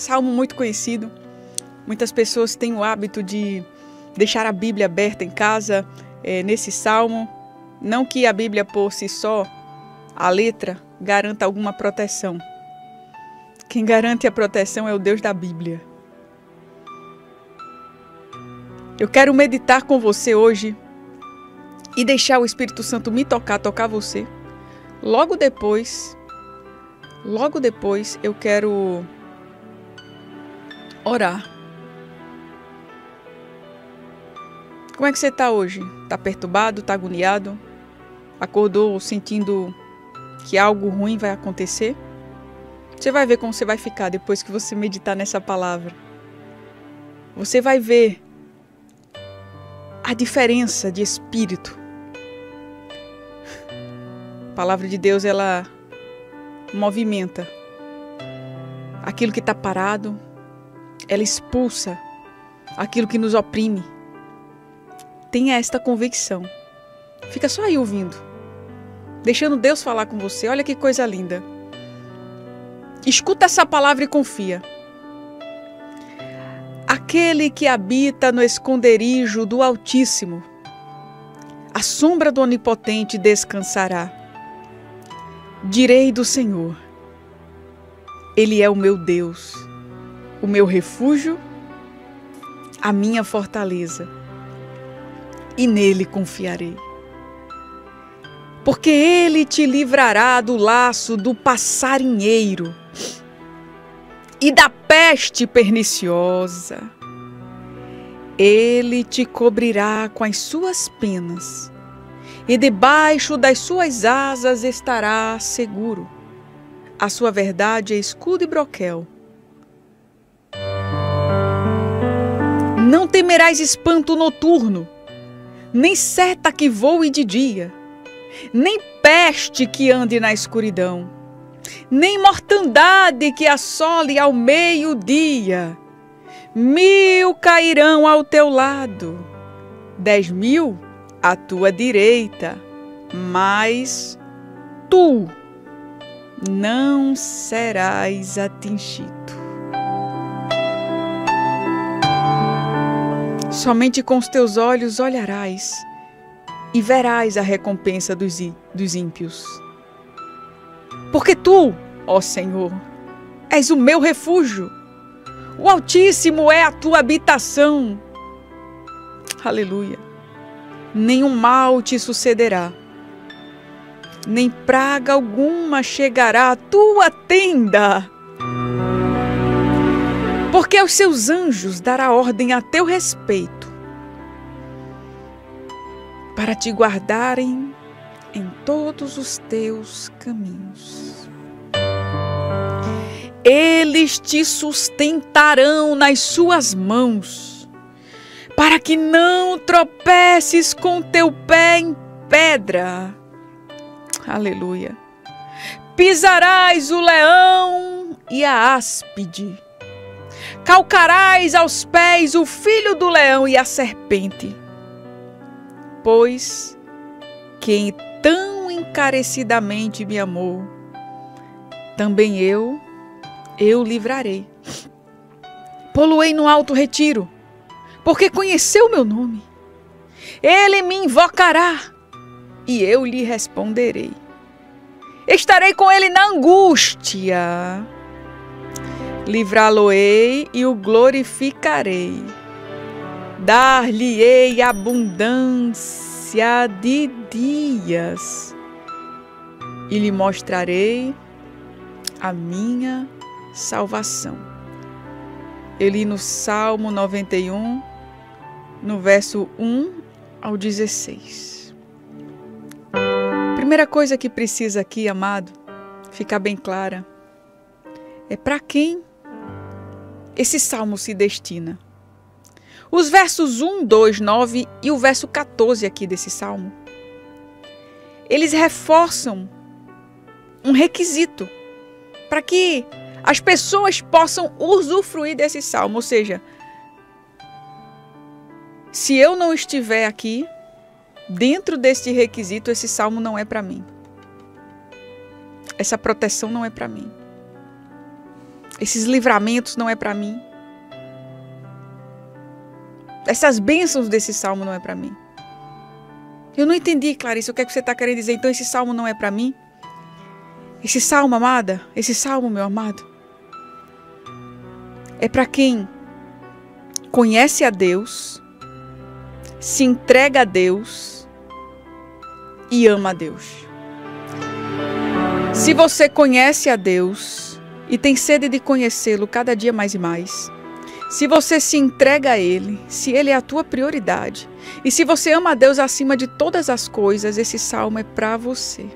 salmo muito conhecido. Muitas pessoas têm o hábito de deixar a Bíblia aberta em casa, nesse salmo. Não que a Bíblia por si só, a letra, garanta alguma proteção. Quem garante a proteção é o Deus da Bíblia. Eu quero meditar com você hoje e deixar o Espírito Santo me tocar, tocar você. Logo depois eu quero orar. Como é que você está hoje? Está perturbado? Está agoniado? Acordou sentindo que algo ruim vai acontecer? Você vai ver como você vai ficar depois que você meditar nessa palavra. Você vai ver a diferença de espírito. A palavra de Deus, ela movimenta aquilo que está parado, ela expulsa aquilo que nos oprime. Tenha esta convicção. Fica só aí ouvindo, deixando Deus falar com você. Olha que coisa linda. Escuta essa palavra e confia. Aquele que habita no esconderijo do Altíssimo, à sombra do Onipotente descansará. Direi do Senhor: Ele é o meu Deus, o meu refúgio, a minha fortaleza, e nele confiarei. Porque ele te livrará do laço do passarinheiro e da peste perniciosa. Ele te cobrirá com as suas penas, e debaixo das suas asas estará seguro. A sua verdade é escudo e broquel. Não temerás espanto noturno, nem seta que voe de dia, nem peste que ande na escuridão, nem mortandade que assole ao meio-dia. 1000 cairão ao teu lado, 10.000 à tua direita, mas tu não serás atingido. Somente com os teus olhos olharás e verás a recompensa dos ímpios. Porque tu, ó Senhor, és o meu refúgio. O Altíssimo é a tua habitação. Aleluia. Nenhum mal te sucederá, nem praga alguma chegará à tua tenda. Porque aos seus anjos dará ordem a teu respeito, para te guardarem em todos os teus caminhos. Eles te sustentarão nas suas mãos, para que não tropeces com teu pé em pedra. Aleluia. Pisarás o leão e a áspide, calcarás aos pés o filho do leão e a serpente. Pois quem tão encarecidamente me amou, também eu livrarei. Pô-lo-ei no alto retiro, porque conheceu o meu nome. Ele me invocará e eu lhe responderei. Estarei com ele na angústia. Livrá-lo-ei e o glorificarei. Dar-lhe-ei abundância de dias, e lhe mostrarei a minha salvação. Eu li no Salmo 91, no verso 1 ao 16. Primeira coisa que precisa aqui, amado, ficar bem clara, é para quem esse salmo se destina. Os versos 1, 2, 9 e o verso 14 aqui desse salmo, eles reforçam um requisito para que as pessoas possam usufruir desse salmo. Ou seja, se eu não estiver aqui, dentro deste requisito, esse salmo não é para mim. Essa proteção não é para mim. Esses livramentos não é para mim. Essas bênçãos desse salmo não é para mim. Eu não entendi, Clarissa, o que é que você está querendo dizer? Então esse salmo não é para mim? Esse salmo, amada, esse salmo, meu amado, é para quem conhece a Deus, se entrega a Deus e ama a Deus. Se você conhece a Deus e tem sede de conhecê-lo cada dia mais e mais, se você se entrega a Ele, se Ele é a tua prioridade, e se você ama a Deus acima de todas as coisas, esse salmo é para você.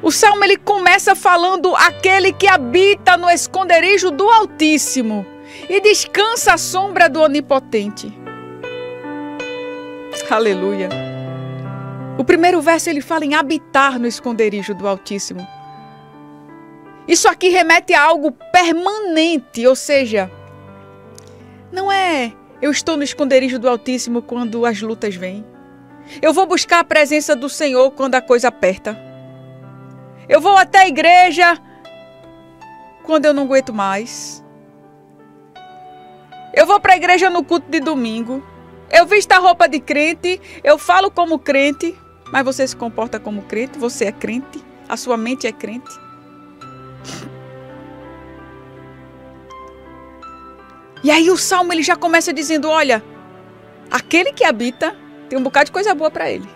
O salmo ele começa falando aquele que habita no esconderijo do Altíssimo e descansa à sombra do Onipotente. Aleluia. O primeiro verso ele fala em habitar no esconderijo do Altíssimo. Isso aqui remete a algo permanente, ou seja, não é eu estou no esconderijo do Altíssimo quando as lutas vêm. Eu vou buscar a presença do Senhor quando a coisa aperta. Eu vou até a igreja quando eu não aguento mais. Eu vou para a igreja no culto de domingo. Eu visto a roupa de crente, eu falo como crente, mas você se comporta como crente, você é crente, a sua mente é crente. E aí o salmo ele já começa dizendo, olha, aquele que habita tem um bocado de coisa boa para ele.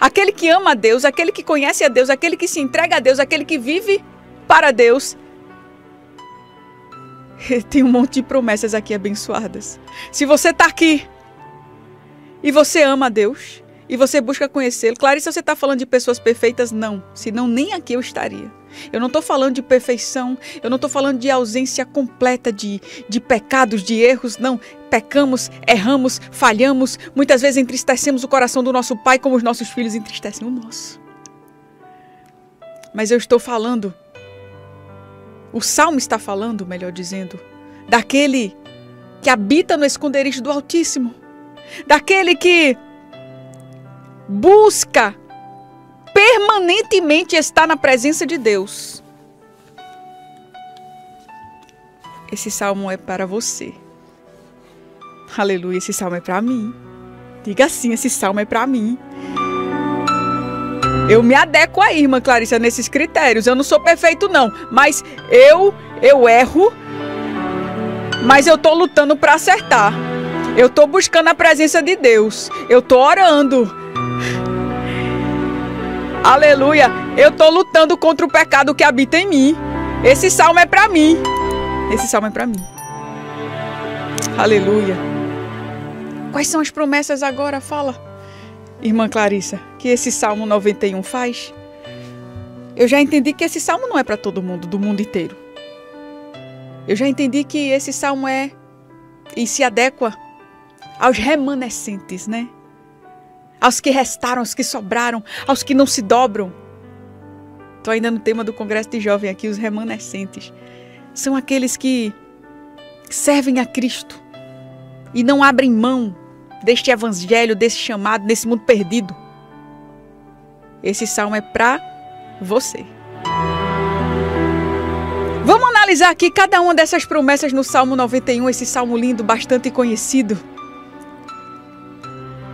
Aquele que ama a Deus, aquele que conhece a Deus, aquele que se entrega a Deus, aquele que vive para Deus. Tem um monte de promessas aqui abençoadas. Se você está aqui e você ama a Deus e você busca conhecê-lo, Clarissa, você está falando de pessoas perfeitas? Não, senão nem aqui eu estaria. Eu não estou falando de perfeição, eu não estou falando de ausência completa de pecados, de erros, não. Pecamos, erramos, falhamos, muitas vezes entristecemos o coração do nosso Pai como os nossos filhos entristecem o nosso. Mas eu estou falando, o Salmo está falando, melhor dizendo, daquele que habita no esconderijo do Altíssimo, daquele que busca permanentemente estar na presença de Deus. Esse Salmo é para você. Aleluia, esse salmo é para mim. Diga assim, esse salmo é para mim. Eu me adequo à irmã Clarissa nesses critérios. Eu não sou perfeito não, mas eu erro, mas eu tô lutando para acertar. Eu tô buscando a presença de Deus. Eu tô orando. Aleluia, eu tô lutando contra o pecado que habita em mim. Esse salmo é para mim. Esse salmo é para mim. Aleluia. Quais são as promessas agora? Fala, irmã Clarissa, que esse Salmo 91 faz. Eu já entendi que esse Salmo não é para todo mundo, do mundo inteiro. Eu já entendi que esse Salmo é e se adequa aos remanescentes, né? Aos que restaram, aos que sobraram, aos que não se dobram. Estou ainda no tema do Congresso de Jovem aqui, os remanescentes. São aqueles que servem a Cristo e não abrem mão deste evangelho, desse chamado, desse mundo perdido. Esse salmo é para você. Vamos analisar aqui cada uma dessas promessas no Salmo 91, esse salmo lindo, bastante conhecido.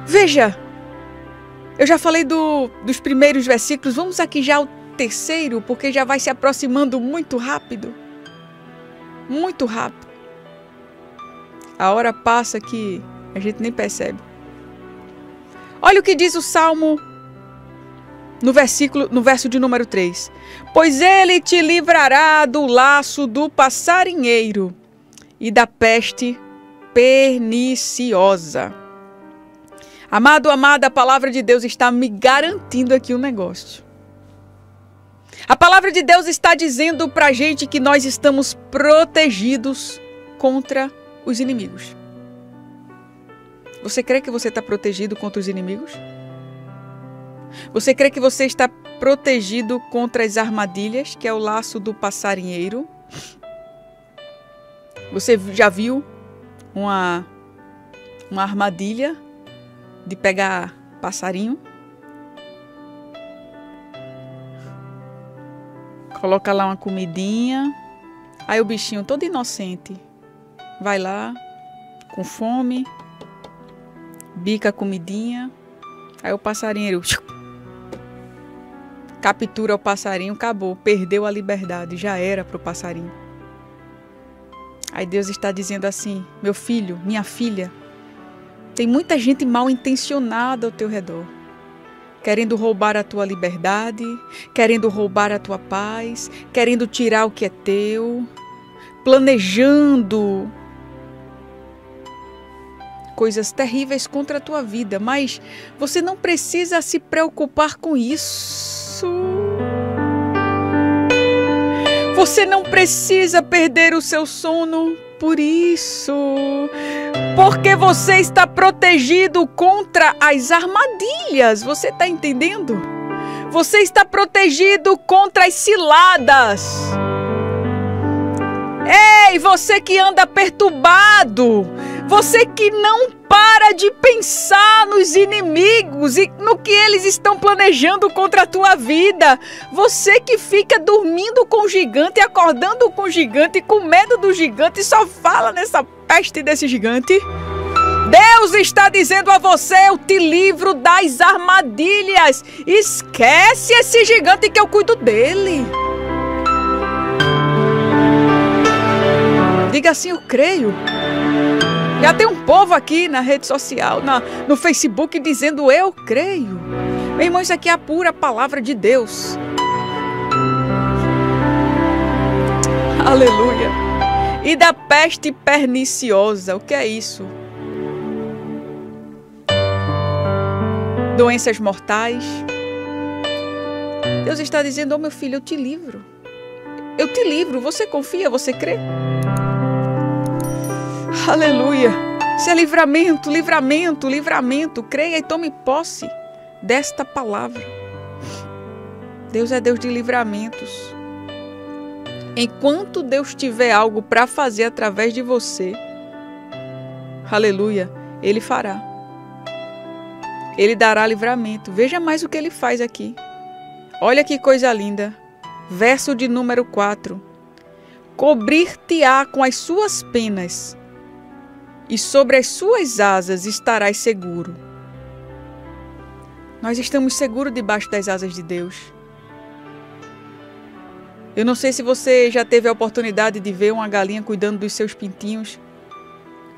Veja, eu já falei dos primeiros versículos, vamos aqui já ao terceiro, porque já vai se aproximando muito rápido. Muito rápido. A hora passa que a gente nem percebe. Olha o que diz o Salmo no verso de número 3. Pois ele te livrará do laço do passarinheiro e da peste perniciosa. Amado, amada, a palavra de Deus está me garantindo aqui um negócio. A palavra de Deus está dizendo pra gente que nós estamos protegidos contra os inimigos. Você crê que você está protegido contra os inimigos? Você crê que você está protegido contra as armadilhas, que é o laço do passarinheiro? Você já viu uma armadilha de pegar passarinho? Coloca lá uma comidinha. Aí o bichinho todo inocente vai lá, com fome, bica a comidinha. Aí o passarinheiro captura o passarinho, acabou, perdeu a liberdade, já era para o passarinho. Aí Deus está dizendo assim: meu filho, minha filha, tem muita gente mal intencionada ao teu redor, querendo roubar a tua liberdade, querendo roubar a tua paz, querendo tirar o que é teu, planejando coisas terríveis contra a tua vida, mas você não precisa se preocupar com isso. Você não precisa perder o seu sono por isso, porque você está protegido contra as armadilhas, você está entendendo? Você está protegido contra as ciladas. Ei, você que anda perturbado, você que não para de pensar nos inimigos e no que eles estão planejando contra a tua vida. Você que fica dormindo com o gigante, acordando com o gigante, com medo do gigante, só fala nessa peste desse gigante. Deus está dizendo a você: eu te livro das armadilhas. Esquece esse gigante que eu cuido dele. Diga assim: eu creio. Já tem um povo aqui na rede social, no Facebook, dizendo: eu creio. Meu irmão, isso aqui é a pura palavra de Deus. Aleluia. E da peste perniciosa, o que é isso? Doenças mortais. Deus está dizendo: oh, meu filho, eu te livro. Eu te livro, você confia, você crê? Aleluia, isso é livramento, livramento, livramento. Creia e tome posse desta palavra. Deus é Deus de livramentos. Enquanto Deus tiver algo para fazer através de você, aleluia, Ele fará. Ele dará livramento. Veja mais o que Ele faz aqui. Olha que coisa linda. Verso de número 4. Cobrir-te-á com as suas penas, e sobre as suas asas estarás seguro. Nós estamos seguros debaixo das asas de Deus. Eu não sei se você já teve a oportunidade de ver uma galinha cuidando dos seus pintinhos.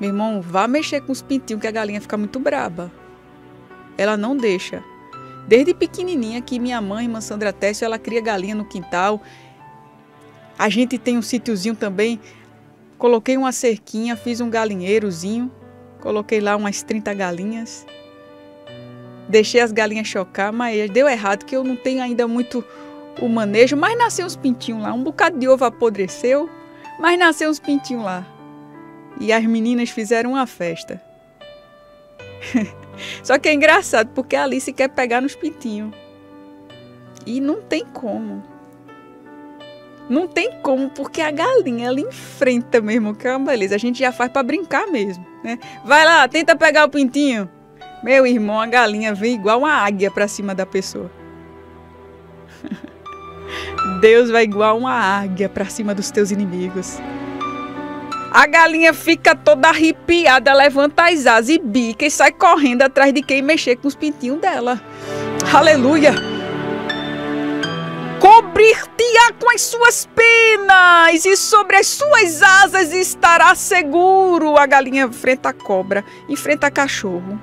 Meu irmão, vá mexer com os pintinhos que a galinha fica muito braba. Ela não deixa. Desde pequenininha que minha mãe, irmã Sandra Tércio, ela cria galinha no quintal. A gente tem um sítiozinho também. Coloquei uma cerquinha, fiz um galinheirozinho, coloquei lá umas 30 galinhas, deixei as galinhas chocar, mas deu errado que eu não tenho ainda muito o manejo, mas nasceu uns pintinhos lá, um bocado de ovo apodreceu, mas nasceu uns pintinhos lá. E as meninas fizeram uma festa. Só que é engraçado, porque a Alice quer pegar nos pintinhos. E não tem como. Não tem como, porque a galinha, ela enfrenta mesmo, que é uma beleza. A gente já faz para brincar mesmo, né? Vai lá, tenta pegar o pintinho. Meu irmão, a galinha vem igual uma águia para cima da pessoa. Deus vai igual uma águia para cima dos teus inimigos. A galinha fica toda arrepiada, levanta as asas e bica e sai correndo atrás de quem mexer com os pintinhos dela. Aleluia! Cobrir-te-á com as suas penas e sobre as suas asas estará seguro. A galinha enfrenta a cobra, enfrenta cachorro,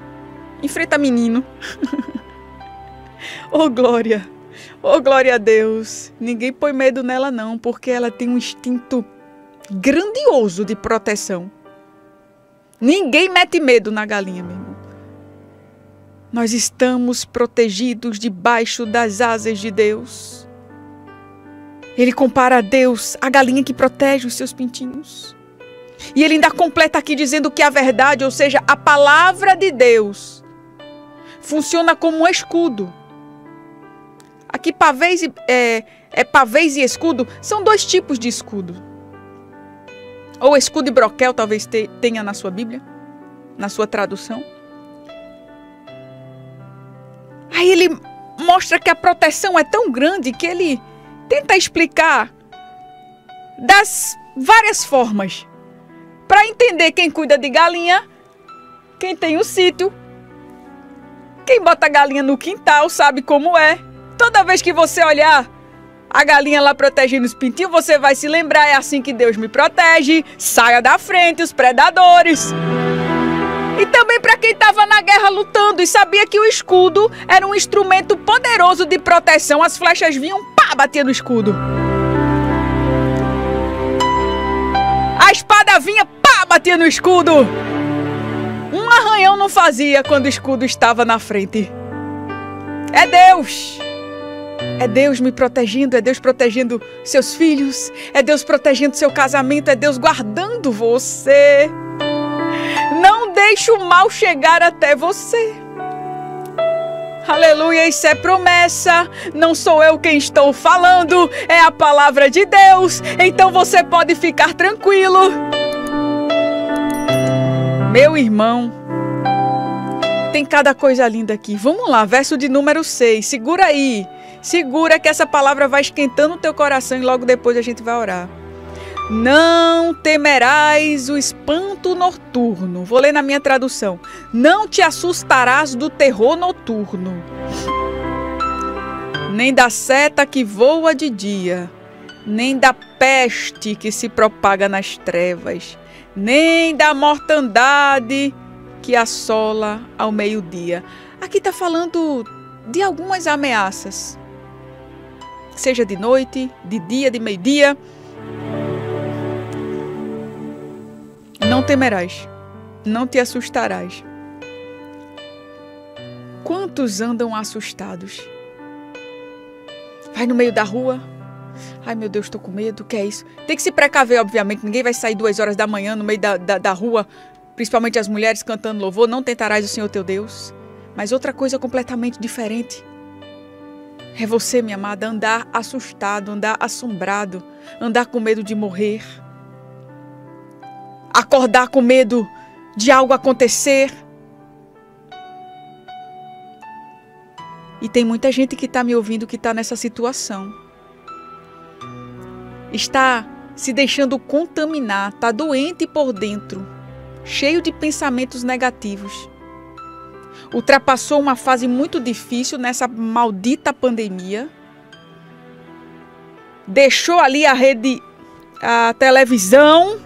enfrenta menino. Oh glória a Deus. Ninguém põe medo nela não, porque ela tem um instinto grandioso de proteção. Ninguém mete medo na galinha mesmo. Nós estamos protegidos debaixo das asas de Deus. Ele compara a Deus a galinha que protege os seus pintinhos. E ele ainda completa aqui dizendo que a verdade, ou seja, a palavra de Deus, funciona como um escudo. Aqui pavês e, pavês e escudo são dois tipos de escudo. Ou escudo e broquel talvez tenha na sua Bíblia, na sua tradução. Aí ele mostra que a proteção é tão grande que ele tenta explicar das várias formas para entender quem cuida de galinha, quem tem o sítio, quem bota a galinha no quintal sabe como é. Toda vez que você olhar a galinha lá protegendo os pintinhos, você vai se lembrar, é assim que Deus me protege, saia da frente os predadores. E também para quem estava na guerra lutando e sabia que o escudo era um instrumento poderoso de proteção, as flechas vinham, pá, batia no escudo. A espada vinha, pá, batia no escudo. Um arranhão não fazia quando o escudo estava na frente. É Deus! É Deus me protegendo, é Deus protegendo seus filhos, é Deus protegendo seu casamento, é Deus guardando você. Não deixe o mal chegar até você. Aleluia, isso é promessa. Não sou eu quem estou falando, é a palavra de Deus. Então você pode ficar tranquilo. Meu irmão, tem cada coisa linda aqui. Vamos lá, verso de número 6. Segura aí. Segura que essa palavra vai esquentando o teu coração e logo depois a gente vai orar. Não temerás o espanto noturno. Vou ler na minha tradução. Não te assustarás do terror noturno, nem da seta que voa de dia, nem da peste que se propaga nas trevas, nem da mortandade que assola ao meio-dia. Aqui está falando de algumas ameaças, seja de noite, de dia, de meio-dia. Não temerás, não te assustarás. Quantos andam assustados? Vai no meio da rua. Ai meu Deus, estou com medo, o que é isso? Tem que se precaver, obviamente. Ninguém vai sair 2 horas da manhã no meio da rua, principalmente as mulheres cantando louvor. Não tentarás o Senhor teu Deus. Mas outra coisa completamente diferente é você, minha amada, andar assustado, andar assombrado, andar com medo de morrer, acordar com medo de algo acontecer. E tem muita gente que está me ouvindo que está nessa situação. Está se deixando contaminar, está doente por dentro, cheio de pensamentos negativos. Ultrapassou uma fase muito difícil nessa maldita pandemia. Deixou ali a rede, a televisão.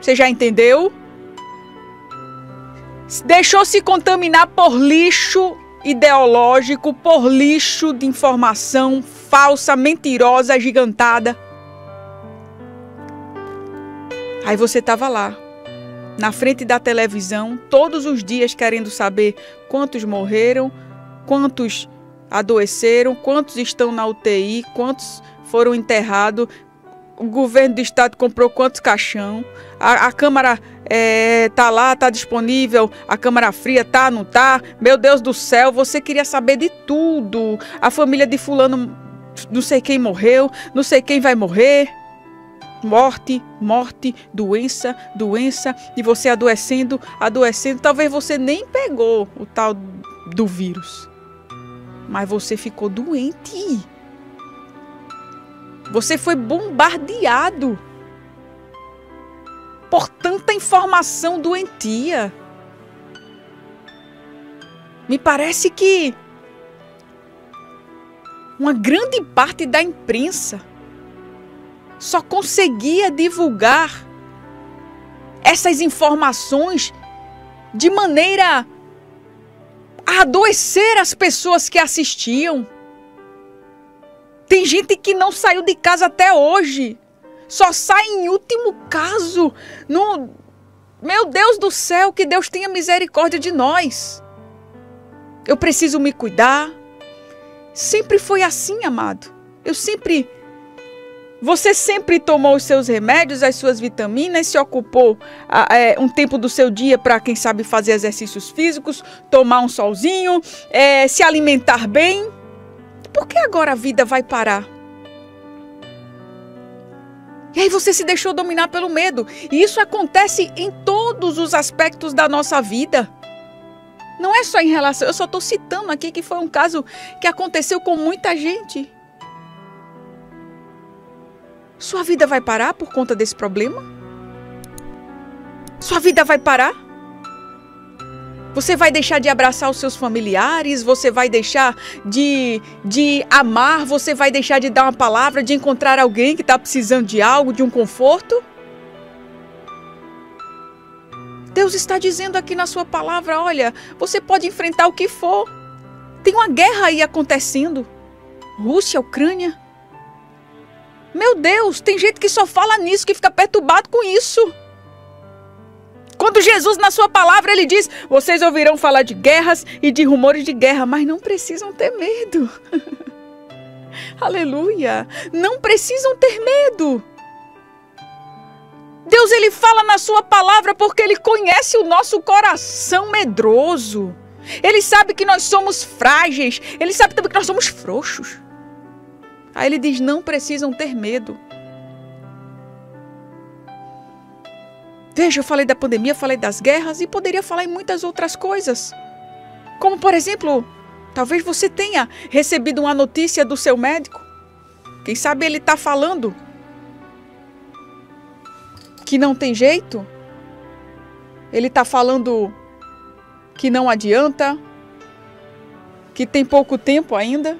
Você já entendeu? Deixou-se contaminar por lixo ideológico, por lixo de informação falsa, mentirosa, agigantada. Aí você estava lá, na frente da televisão, todos os dias querendo saber quantos morreram, quantos adoeceram, quantos estão na UTI, quantos foram enterrados. O governo do estado comprou quantos caixão, a Câmara tá lá, tá disponível, a Câmara Fria tá, não tá, meu Deus do céu, você queria saber de tudo, a família de fulano, não sei quem morreu, não sei quem vai morrer, morte, morte, doença, doença, e você adoecendo, adoecendo, talvez você nem pegou o tal do vírus, mas você ficou doente. Você foi bombardeado por tanta informação doentia. Me parece que uma grande parte da imprensa só conseguia divulgar essas informações de maneira a adoecer as pessoas que assistiam. Tem gente que não saiu de casa até hoje. Só sai em último caso. No... Meu Deus do céu, que Deus tenha misericórdia de nós. Eu preciso me cuidar. Sempre foi assim, amado. Você sempre tomou os seus remédios, as suas vitaminas, se ocupou um tempo do seu dia para, quem sabe, fazer exercícios físicos, tomar um solzinho, se alimentar bem. Por que agora a vida vai parar? E aí você se deixou dominar pelo medo. E isso acontece em todos os aspectos da nossa vida. Não é só em relação... Eu só estou citando aqui que foi um caso que aconteceu com muita gente. Sua vida vai parar por conta desse problema? Sua vida vai parar? Você vai deixar de abraçar os seus familiares? Você vai deixar de amar? Você vai deixar de dar uma palavra, de encontrar alguém que está precisando de algo, de um conforto? Deus está dizendo aqui na sua palavra, olha, você pode enfrentar o que for. Tem uma guerra aí acontecendo. Rússia, Ucrânia. Meu Deus, tem gente que só fala nisso, que fica perturbado com isso. Quando Jesus, na sua palavra, ele diz, vocês ouvirão falar de guerras e de rumores de guerra, mas não precisam ter medo. Aleluia! Não precisam ter medo. Deus, ele fala na sua palavra porque ele conhece o nosso coração medroso. Ele sabe que nós somos frágeis. Ele sabe também que nós somos frouxos. Aí ele diz, não precisam ter medo. Veja, eu falei da pandemia, falei das guerras e poderia falar em muitas outras coisas. Como, por exemplo, talvez você tenha recebido uma notícia do seu médico. Quem sabe ele está falando que não tem jeito. Ele está falando que não adianta, que tem pouco tempo ainda,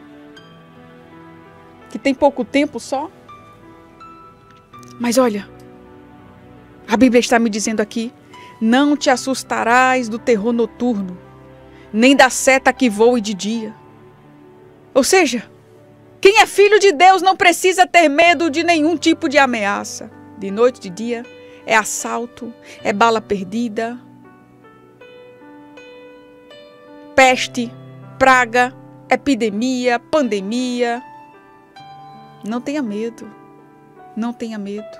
que tem pouco tempo só. Mas olha, a Bíblia está me dizendo aqui, não te assustarás do terror noturno, nem da seta que voe de dia. Ou seja, quem é filho de Deus não precisa ter medo de nenhum tipo de ameaça. De noite, de dia, é assalto, é bala perdida, peste, praga, epidemia, pandemia. Não tenha medo, não tenha medo.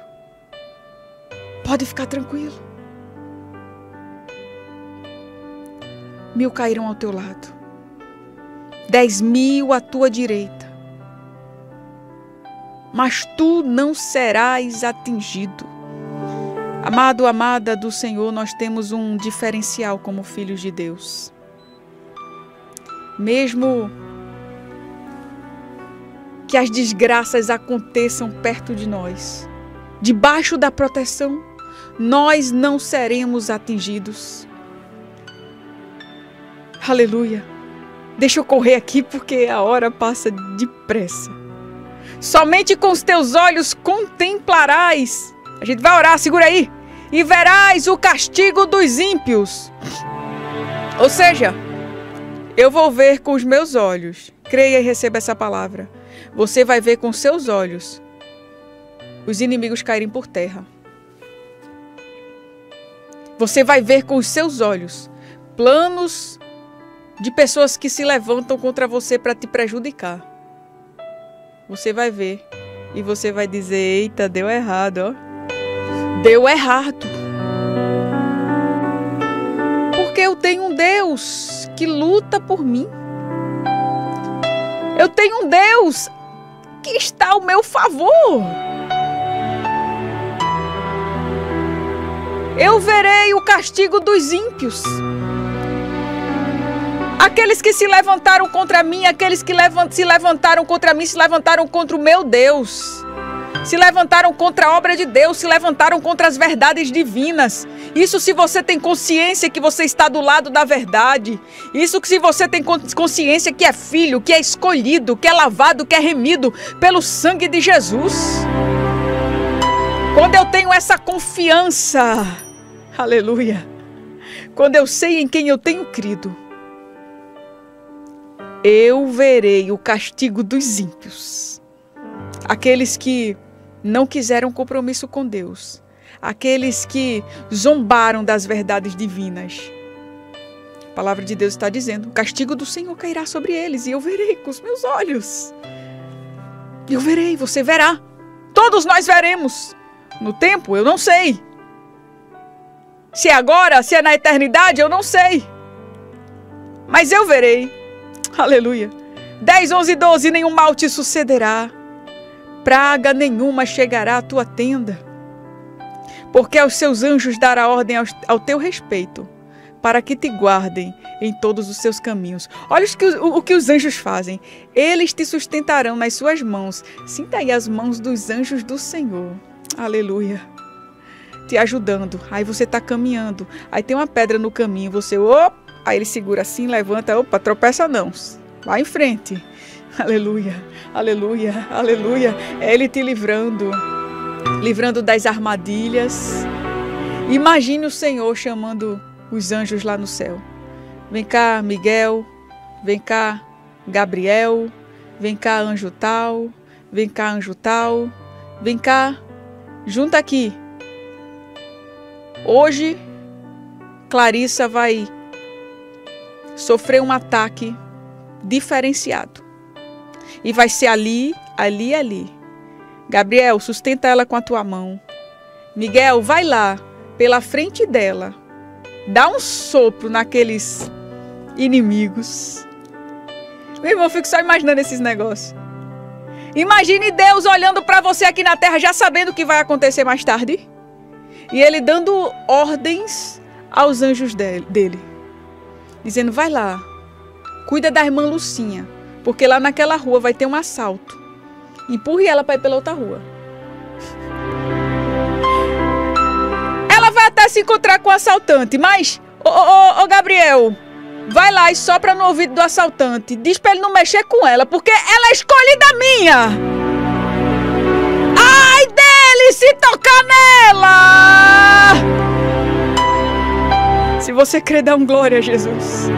Pode ficar tranquilo. Mil cairão ao teu lado. 10 mil à tua direita. Mas tu não serás atingido. Amado, amada do Senhor, nós temos um diferencial como filhos de Deus. Mesmo que as desgraças aconteçam perto de nós, debaixo da proteção, nós não seremos atingidos. Aleluia. Deixa eu correr aqui porque a hora passa depressa. Somente com os teus olhos contemplarás. A gente vai orar, segura aí. E verás o castigo dos ímpios. Ou seja, eu vou ver com os meus olhos. Creia e receba essa palavra. Você vai ver com seus olhos os inimigos caírem por terra. Você vai ver com os seus olhos planos de pessoas que se levantam contra você para te prejudicar. Você vai ver e você vai dizer, eita, deu errado, ó. Deu errado. Porque eu tenho um Deus que luta por mim. Eu tenho um Deus que está ao meu favor. Eu verei o castigo dos ímpios. Aqueles que se levantaram contra mim, aqueles que se levantaram contra mim, se levantaram contra o meu Deus. Se levantaram contra a obra de Deus, se levantaram contra as verdades divinas. Isso se você tem consciência que você está do lado da verdade. Isso se você tem consciência que é filho, que é escolhido, que é lavado, que é remido pelo sangue de Jesus. Quando eu tenho essa confiança, aleluia, quando eu sei em quem eu tenho crido, eu verei o castigo dos ímpios. Aqueles que não quiseram compromisso com Deus, aqueles que zombaram das verdades divinas. A palavra de Deus está dizendo, o castigo do Senhor cairá sobre eles e eu verei com os meus olhos. Eu verei, você verá, todos nós veremos. No tempo, eu não sei. Se é agora, se é na eternidade, eu não sei. Mas eu verei. Aleluia. 10, 11, 12. Nenhum mal te sucederá. Praga nenhuma chegará à tua tenda. Porque aos seus anjos dará ordem ao teu respeito. para que te guardem em todos os seus caminhos. Olha o que os anjos fazem. Eles te sustentarão nas suas mãos. Sinta aí as mãos dos anjos do Senhor. Aleluia. Te ajudando. Aí você está caminhando. Aí tem uma pedra no caminho. Você, opa, aí ele segura assim, levanta. Opa, tropeça não. Vai em frente. Aleluia, aleluia, aleluia. É ele te livrando. Livrando das armadilhas. Imagine o Senhor chamando os anjos lá no céu. Vem cá, Miguel. Vem cá, Gabriel. Vem cá, anjo tal. Vem cá, anjo tal. Vem cá. Junta aqui. Hoje, Clarissa vai sofrer um ataque diferenciado. E vai ser ali, ali e ali. Gabriel, sustenta ela com a tua mão. Miguel, vai lá. Pela frente dela, dá um sopro naqueles inimigos. Meu irmão, eu fico só imaginando esses negócios. Imagine Deus olhando para você aqui na terra, já sabendo o que vai acontecer mais tarde. E ele dando ordens aos anjos dele. Dizendo, vai lá, cuida da irmã Lucinha, porque lá naquela rua vai ter um assalto. Empurre ela para ir pela outra rua. Até se encontrar com o assaltante, mas ô Gabriel, vai lá e sopra no ouvido do assaltante, diz pra ele não mexer com ela, porque ela é escolhida minha. Ai dele se tocar nela. Se você crer, dá um glória a Jesus.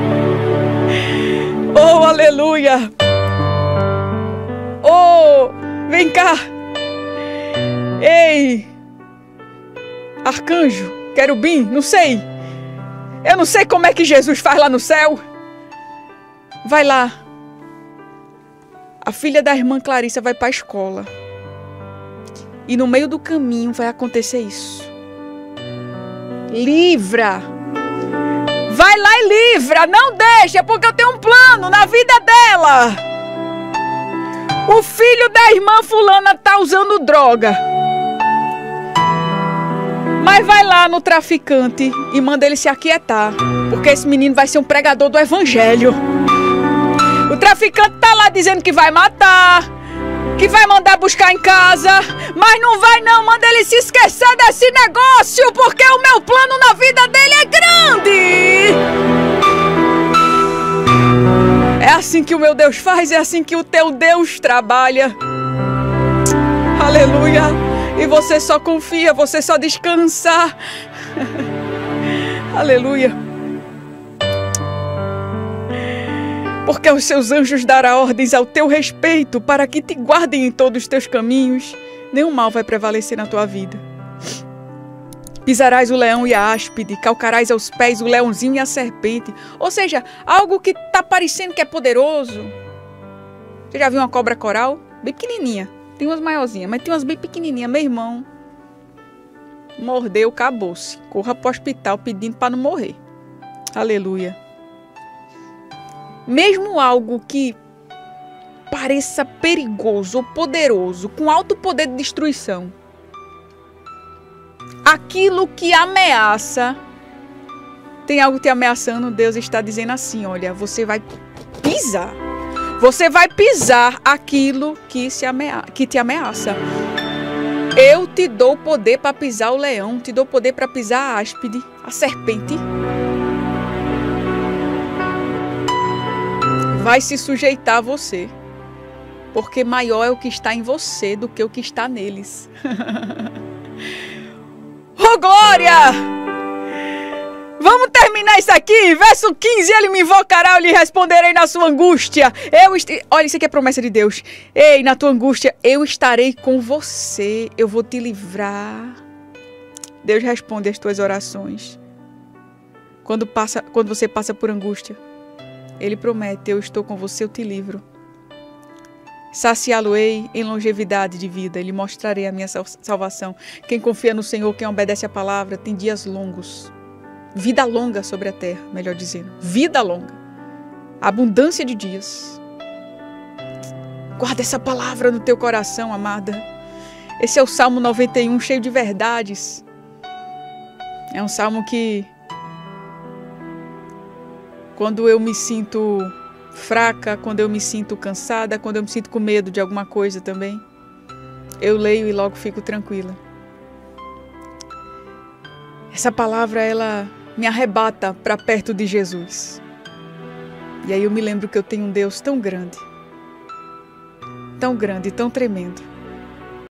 Oh, aleluia. Oh, vem cá. Ei, arcanjo, querubim, não sei. Eu não sei como é que Jesus faz lá no céu. Vai lá. A filha da irmã Clarissa vai para a escola. E no meio do caminho vai acontecer isso. Livra. Vai lá e livra. Não deixa, porque eu tenho um plano na vida dela. O filho da irmã fulana tá usando droga. Mas vai lá no traficante e manda ele se aquietar, porque esse menino vai ser um pregador do evangelho. O traficante tá lá dizendo que vai matar, que vai mandar buscar em casa, mas não vai não, manda ele se esquecer desse negócio, porque o meu plano na vida dele é grande. É assim que o meu Deus faz, é assim que o teu Deus trabalha. Aleluia. E você só confia, você só descansa. Aleluia. Porque os seus anjos dará ordens ao teu respeito para que te guardem em todos os teus caminhos. Nenhum mal vai prevalecer na tua vida. Pisarás o leão e a áspide, calcarás aos pés o leãozinho e a serpente. Ou seja, algo que está parecendo que é poderoso. Você já viu uma cobra coral? Bem pequenininha. Tem umas maiorzinhas, mas tem umas bem pequenininhas. Meu irmão, mordeu, acabou-se. Corra para o hospital pedindo para não morrer. Aleluia. Mesmo algo que pareça perigoso ou poderoso, com alto poder de destruição, aquilo que ameaça, tem algo te ameaçando, Deus está dizendo assim, olha, você vai pisar. Você vai pisar aquilo que te ameaça. Eu te dou poder para pisar o leão, te dou poder para pisar a áspide, a serpente. Vai se sujeitar a você, porque maior é o que está em você do que o que está neles. Oh, glória! Vamos terminar isso aqui, verso 15, ele me invocará, eu lhe responderei na sua angústia. Olha, isso aqui é promessa de Deus. Ei, na tua angústia, eu estarei com você, eu vou te livrar. Deus responde as tuas orações. Quando você passa por angústia, ele promete, eu estou com você, eu te livro. Saciá-lo-ei em longevidade de vida, lhe mostrarei a minha salvação. Quem confia no Senhor, quem obedece a palavra, tem dias longos. Vida longa sobre a terra, melhor dizendo. Vida longa. Abundância de dias. Guarda essa palavra no teu coração, amada. Esse é o Salmo 91, cheio de verdades. É um salmo que quando eu me sinto fraca, quando eu me sinto cansada, quando eu me sinto com medo de alguma coisa também, eu leio e logo fico tranquila. Essa palavra, ela me arrebata para perto de Jesus. E aí eu me lembro que eu tenho um Deus tão grande, tão grande, tão tremendo.